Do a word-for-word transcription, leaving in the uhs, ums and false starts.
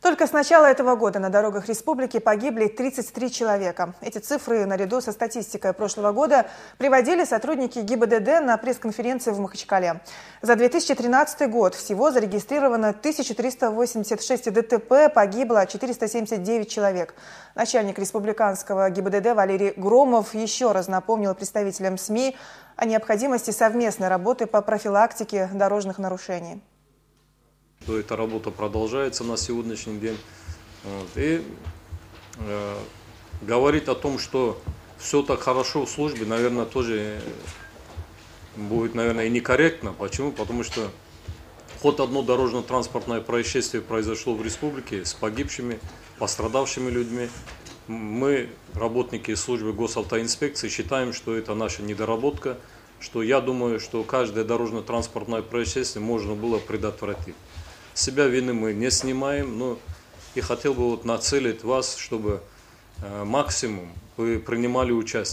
Только с начала этого года на дорогах республики погибли тридцать три человека. Эти цифры, наряду со статистикой прошлого года, приводили сотрудники ГИБДД на пресс-конференции в Махачкале. За две тысячи тринадцатый год всего зарегистрировано тысяча триста восемьдесят шесть ДТП, погибло четыреста семьдесят девять человек. Начальник республиканского ГИБДД Валерий Громов еще раз напомнил представителям СМИ о необходимости совместной работы по профилактике дорожных нарушений. Эта работа продолжается на сегодняшний день. Вот. И э, говорить о том, что все так хорошо в службе, наверное, тоже будет, наверное, и некорректно. Почему? Потому что хоть одно дорожно-транспортное происшествие произошло в республике с погибшими, пострадавшими людьми. Мы, работники службы госавтоинспекции, считаем, что это наша недоработка, что я думаю, что каждое дорожно-транспортное происшествие можно было предотвратить. Себя вины мы не снимаем, но и хотел бы вот нацелить вас, чтобы максимум вы принимали участие.